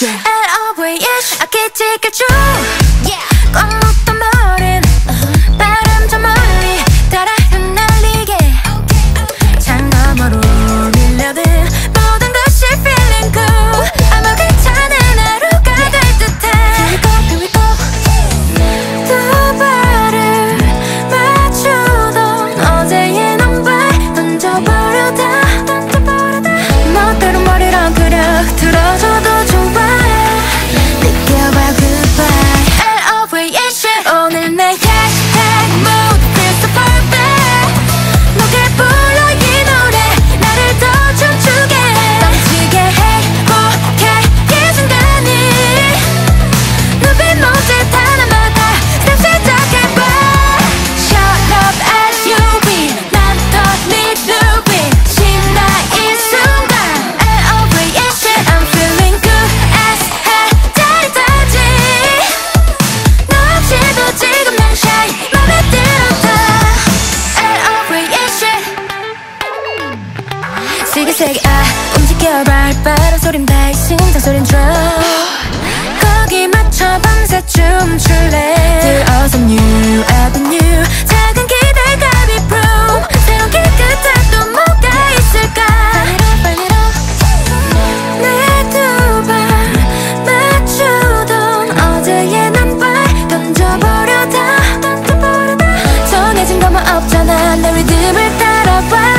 yeah. I'll always wish I could take a true yeah. 꽉 묻던 머린 바람 저 멀리 따라 흩날리게 okay. 창 너머로 밀려든 모든 것이 feeling cool 아마 괜찮은 하루가 yeah. 될 듯해 Here we go, here we go 두 발을 맞추던 어제의 넌 발 던져버려다 멋대로 머리랑 그려 들어줘도 세게 아 움직여 발빠른 소린 내 심장 소린 drum 거기 맞춰 밤새 춤출래 Through awesome new avenue 작은 기대 가비 prom 새로운 길 끝에 또 뭐가 있을까 내 두 발 맞추던 어제의 난 발 던져버려다 정해진 것만 없잖아 내 리듬을 따라와